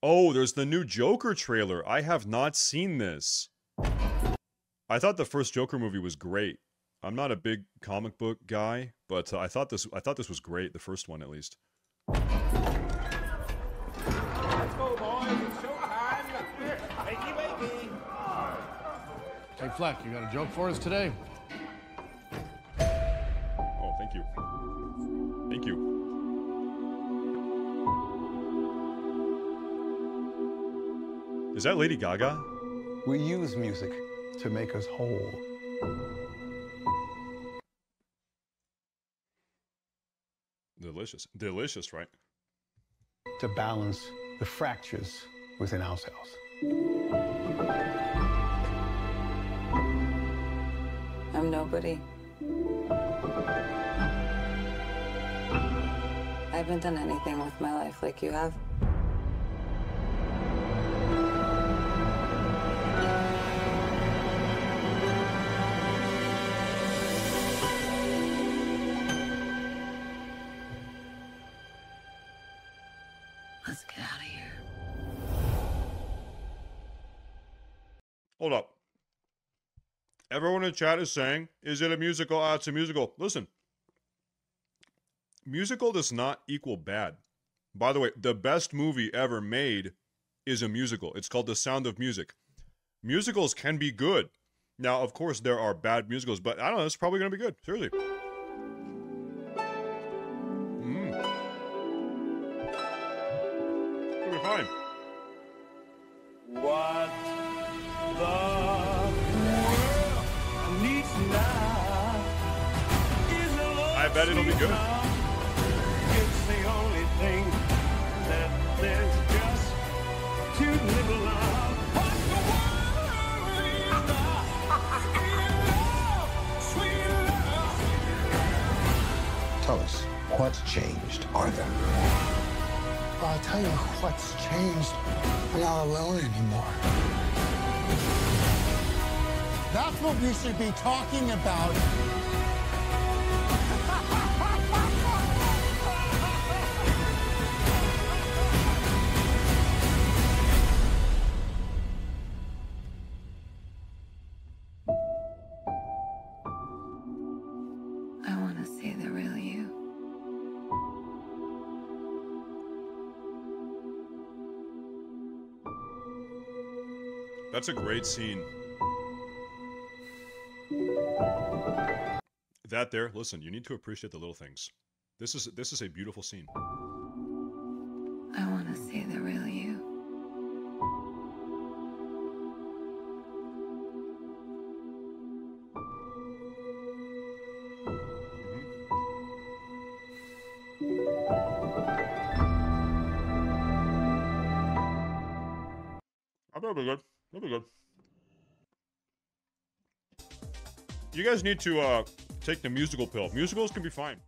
Oh, there's the new Joker trailer. I have not seen this. I thought the first Joker movie was great. I'm not a big comic book guy, but I thought this was great, the first one at least. Let's go, boys. Show a hand. Wakey, wakey. Hey, Fleck, you got a joke for us today? Oh, thank you. Thank you. Is that Lady Gaga? We use music to make us whole. Delicious. Delicious, right? To balance the fractures within ourselves. I'm nobody. I haven't done anything with my life like you have. Let's get out of here. Hold up. Everyone in chat is saying, is it a musical? Ah, it's a musical. Listen. Musical does not equal bad. By the way, the best movie ever made is a musical. It's called The Sound of Music. Musicals can be good. Now, of course, there are bad musicals, but I don't know. It's probably going to be good. Seriously. What the world needs now is a love. I bet it'll be good. It's the only thing that there's just to live alive. What the world is now. Sweet love. Tell us, what's changed, Arthur? I'll tell you what's changed. We're not alone anymore. That's what we should be talking about. I want to see the real you. That's a great scene. That there, listen, you need to appreciate the little things. This is a beautiful scene. I want to see the real you. I thought it was good. That'll be good. You guys need to take the musical pill. Musicals can be fine.